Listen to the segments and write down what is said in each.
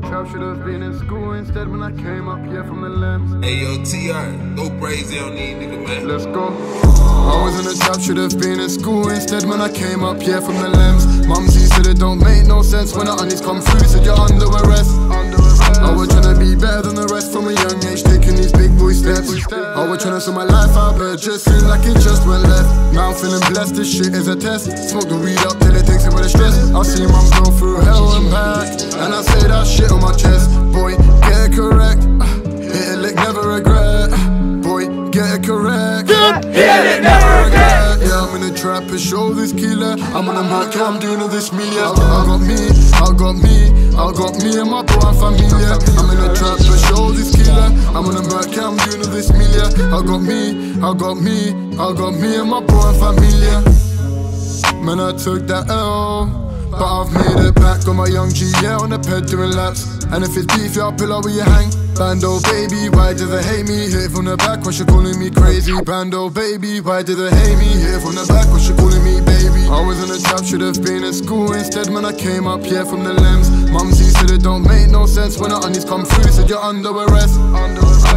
the trap, should have been in school instead when I came up here from the lambs. Ayo, TR, go braids, they don't need nigga, man. Let's go. I was in the trap, should have been in school instead when I came up here from the lambs. Mumsy said it don't make no sense when I undies come through, said you're under arrest. I was trying to be better than the rest from a young age, taking these big boy steps. I was trying to sell my life out, but it just seemed like it just went left. Now I'm feeling blessed, this shit is a test. Smoke the weed up till it takes away the stress. I see mum go through hell and back, and I say that shit on my chest. Boy, get it correct, hit it lick, never regret. Boy, get it correct, hit it, never regret. Yeah, I'm in a trap and show this killer. I'm on a market, I'm doing all this media. I got me and my boy and familia. I'm in a trap and show this killer. I'm on a market, I'm doing all this media. I got me and my boy and familia. Man, I took that L, but I've made it back. Got my young G, yeah, on the ped doing laps. And if it's beef, yeah, I'll pillow where you hang. Bando baby, why do they hate me? Hit it from the back, why she calling me crazy? Bando baby, why do they hate me? Hit it from the back, why she calling me baby? I was in a trap, should have been at school instead when I came up here from the lambs. Mumsy said it don't make no sense when the undies come through, said you're under arrest.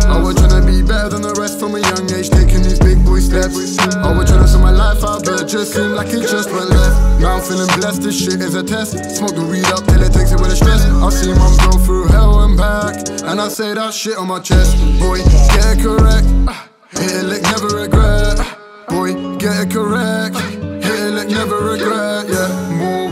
I was trying to be better than the rest from a young age, taking these big boy steps. I was trying to sell my life out, but it just seemed like it just went left. Now I'm feeling blessed, this shit is a test. Smoke the weed up till it takes away the stress. I've seen mum go through hell and back, and I say that shit on my chest. Boy, get it correct, hit it lick, never regret. Boy, get it correct, hit it lick, never regret. Yeah, more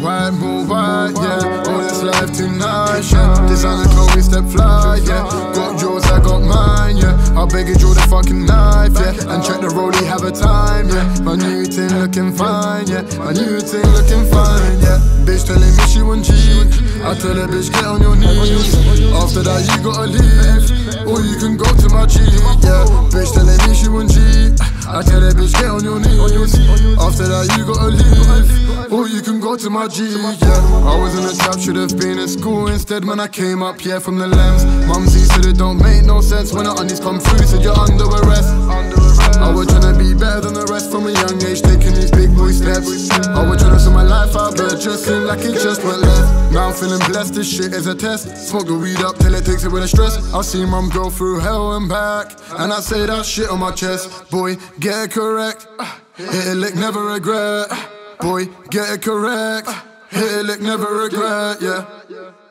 white, yeah. All this life tonight, yeah. Designer Chloe, step fly, yeah. Got yours, I got mine, yeah. I beg you, draw the fucking knife, yeah. And check the rollie, have a time, yeah. My new thing looking fine, yeah. My new thing looking fine, yeah. Bitch telling me she won't cheat, I tell her bitch, get on your knees. After that you gotta leave, or you can go to my G, yeah. Bitch telling me she won't cheat, I tell her bitch, get on your knees. After that you gotta leave, or you can go to my G, yeah. I was in a trap, should have been in school instead when I came up, yeah, from the lambs. Mumsy said it don't make no sense when the undies come through, said you're under arrest. I was trying to be better than the rest from a young age, taking these big boy steps. I was trying to sell my life out, but it just seemed like it just went left. Now I'm feeling blessed, this shit is a test. Smoke the weed up till it takes away the stress. I see mum go through hell and back, and I say that shit on my chest. Boy, get it correct, hit it lick, never regret. Boy, get it correct, hit it lick, never regret, yeah.